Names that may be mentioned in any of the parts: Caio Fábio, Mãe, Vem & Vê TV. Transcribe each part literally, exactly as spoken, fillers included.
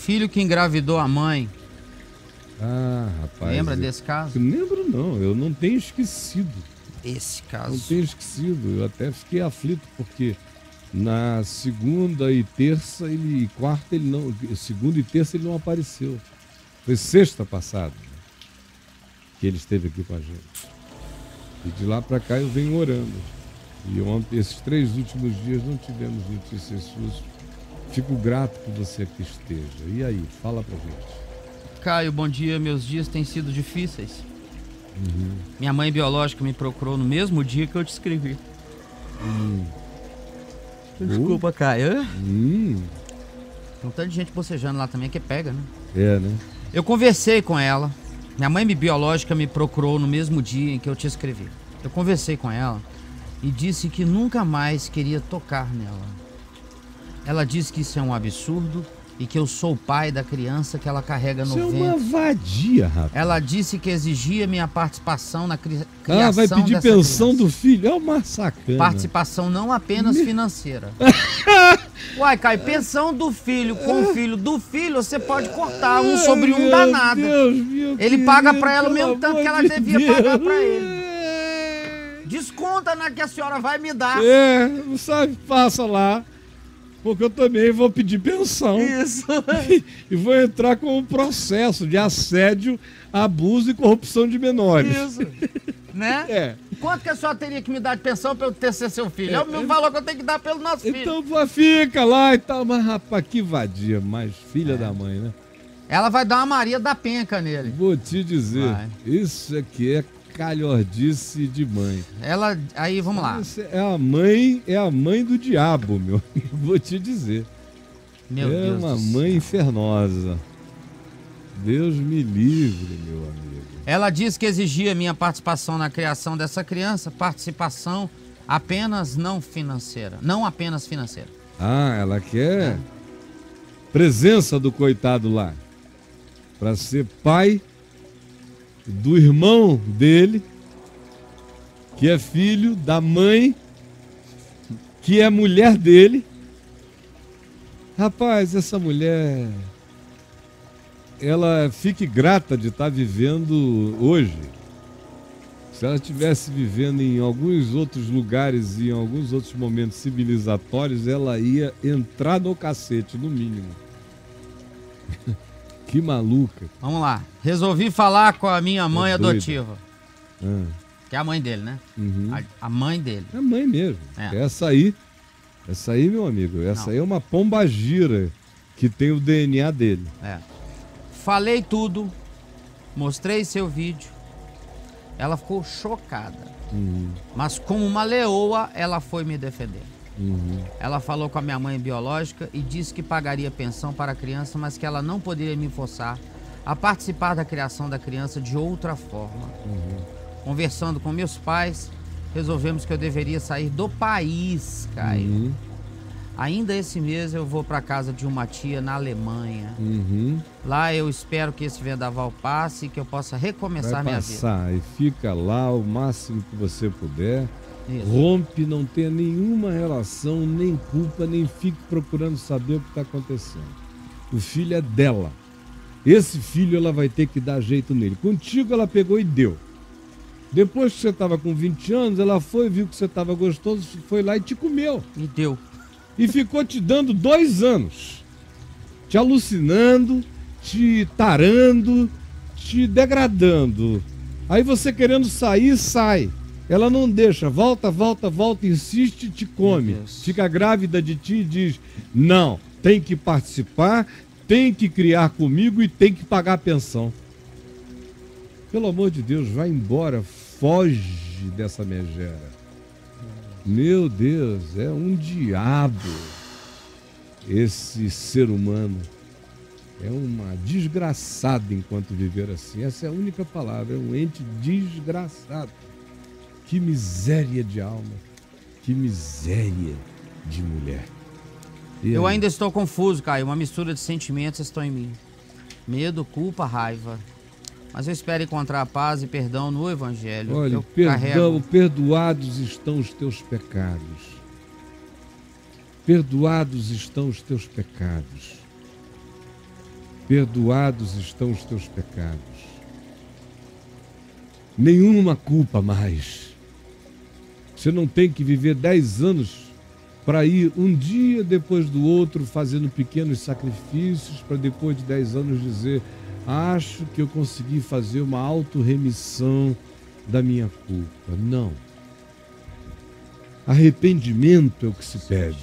Filho que engravidou a mãe. Ah, rapaz. Lembra eu, desse caso? Eu lembro não, eu não tenho esquecido. Esse caso. Não tenho esquecido, eu até fiquei aflito, porque na segunda e terça ele, e quarta ele não, segunda e terça ele não apareceu. Foi sexta passada que ele esteve aqui com a gente. E de lá para cá eu venho orando. E ontem, esses três últimos dias não tivemos notícias suas. Fico grato que você aqui esteja. E aí, fala pra gente. Caio, bom dia. Meus dias têm sido difíceis. Uhum. Minha mãe biológica me procurou no mesmo dia que eu te escrevi. Hum. Desculpa, uh. Caio. Hum. Tem um tanto de gente bocejando lá também que pega, né? É, né? Eu conversei com ela. Minha mãe biológica me procurou no mesmo dia em que eu te escrevi. Eu conversei com ela e disse que nunca mais queria tocar nela. Ela disse que isso é um absurdo e que eu sou o pai da criança que ela carrega no ventre. Isso é uma vadia, rapaz. Ela disse que exigia minha participação na cri criação. Ah, vai pedir pensão do filho? É uma sacana. Participação não apenas Me... financeira. Uai, Caio, pensão do filho com o filho do filho, você pode cortar um sobre um danado. Deus, meu ele querido, paga pra ela o mesmo tanto que ela devia Deus. pagar pra ele. Desconta na que a senhora vai me dar. É, não sabe, passa lá. Porque eu também vou pedir pensão. Isso. E, e vou entrar com um processo de assédio, abuso e corrupção de menores. Isso. Né? É. Quanto que a senhora teria que me dar de pensão para eu ter ser seu filho? É, é o meu valor que eu tenho que dar pelo nosso filho. Então fica lá e tal. Mas rapaz, que vadia. Mas filha é. da mãe, né? Ela vai dar uma Maria da Penca nele. Vou te dizer. Vai. Isso aqui é calhordice de mãe. Ela, aí vamos lá. É a mãe, é a mãe do diabo, meu. Vou te dizer. Meu é Deus uma mãe céu. infernosa. Deus me livre, meu amigo. Ela disse que exigia minha participação na criação dessa criança, participação apenas não financeira, não apenas financeira. Ah, ela quer é. presença do coitado lá, para ser pai do irmão dele, que é filho da mãe, que é mulher dele. Rapaz, essa mulher, ela fique grata de estar vivendo hoje. Se ela estivesse vivendo em alguns outros lugares e em alguns outros momentos civilizatórios, ela ia entrar no cacete, no mínimo. Que maluca. Vamos lá. Resolvi falar com a minha mãe é adotiva. Ah. Que é a mãe dele, né? Uhum. A, a mãe dele. É a mãe mesmo. É. Essa aí, essa aí, meu amigo, essa Não. aí é uma pombagira que tem o D N A dele. É. Falei tudo, mostrei seu vídeo. Ela ficou chocada. Uhum. Mas como uma leoa, ela foi me defender. Uhum. Ela falou com a minha mãe biológica e disse que pagaria pensão para a criança, mas que ela não poderia me forçar a participar da criação da criança de outra forma. Uhum. Conversando com meus pais, resolvemos que eu deveria sair do país, Caio. Uhum. Ainda esse mês eu vou para casa de uma tia na Alemanha. Uhum. Lá eu espero que esse vendaval passe e que eu possa recomeçar minha vida. Vai passar e fica lá o máximo que você puder. Isso. Rompe, não tenha nenhuma relação, nem culpa, nem fique procurando saber o que está acontecendo. O filho é dela. Esse filho ela vai ter que dar jeito nele. Contigo ela pegou e deu. Depois que você estava com vinte anos, ela foi, viu que você estava gostoso, foi lá e te comeu. E deu. E ficou te dando dois anos. Te alucinando, te tarando, te degradando. Aí você querendo sair, sai. Ela não deixa, volta, volta, volta, insiste e te come. Fica grávida de ti e diz, não, tem que participar, tem que criar comigo e tem que pagar a pensão. Pelo amor de Deus, vai embora, foge dessa megera. Meu Deus, é um diabo esse ser humano. É uma desgraçada enquanto viver assim. Essa é a única palavra, é um ente desgraçado. Que miséria de alma, que miséria de mulher. E eu aí? ainda estou confuso, Caio. Uma mistura de sentimentos estão em mim. Medo, culpa, raiva. Mas eu espero encontrar paz e perdão no Evangelho. Olha, eu perdão, carrego... perdoados estão os teus pecados. Perdoados estão os teus pecados. perdoados estão os teus pecados. Nenhuma culpa mais. Você não tem que viver dez anos para ir um dia depois do outro fazendo pequenos sacrifícios para depois de dez anos dizer: acho que eu consegui fazer uma autorremissão da minha culpa. Não. Arrependimento é o que se pede.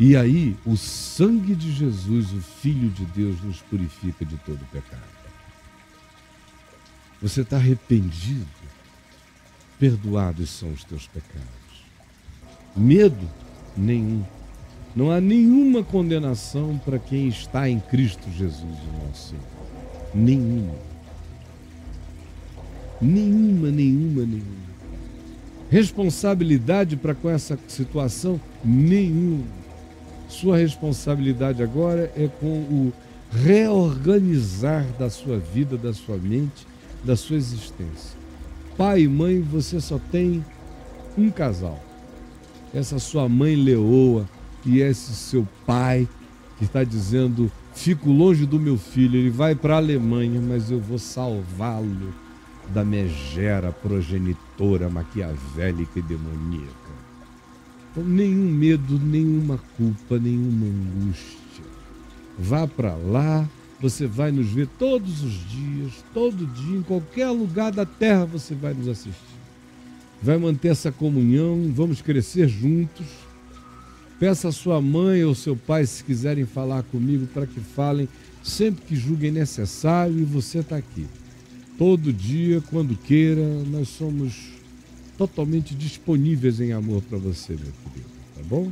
E aí, o sangue de Jesus, o Filho de Deus, nos purifica de todo pecado. Você está arrependido? Perdoados são os teus pecados. Medo? Nenhum. Não há nenhuma condenação para quem está em Cristo Jesus, o nosso Senhor. Nenhuma. Nenhuma, nenhuma, nenhuma. Responsabilidade para com essa situação? Nenhuma. Sua responsabilidade agora é com o reorganizar da sua vida, da sua mente, da sua existência. Pai e mãe, você só tem um casal. Essa sua mãe leoa, que é esse seu pai, que está dizendo: fico longe do meu filho, ele vai para a Alemanha, mas eu vou salvá-lo da megera progenitora maquiavélica e demoníaca. Então, nenhum medo, nenhuma culpa, nenhuma angústia. Vá para lá, você vai nos ver todos os dias, todo dia, em qualquer lugar da terra você vai nos assistir. Vai manter essa comunhão, vamos crescer juntos. Peça a sua mãe ou seu pai, se quiserem falar comigo, para que falem sempre que julguem necessário, e você está aqui. Todo dia, quando queira, nós somos totalmente disponíveis em amor para você, meu querido, tá bom?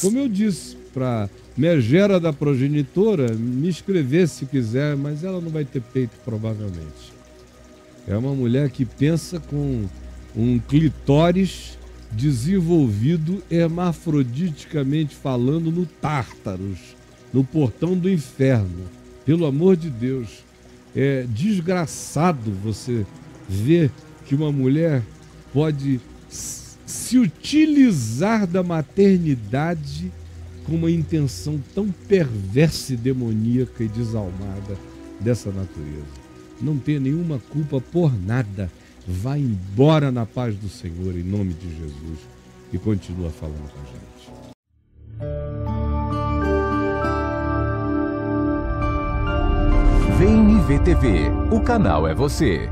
Como eu disse, para megera da progenitora, me escrever se quiser, mas ela não vai ter peito, provavelmente. É uma mulher que pensa com um clitóris desenvolvido hermafroditicamente falando no Tártaros, no portão do inferno. Pelo amor de Deus, é desgraçado você ver que uma mulher pode se utilizar da maternidade com uma intenção tão perversa e demoníaca e desalmada dessa natureza. Não tenha nenhuma culpa por nada. Vá embora na paz do Senhor, em nome de Jesus, e continua falando com a gente. Vem e Vê T V, o canal é você.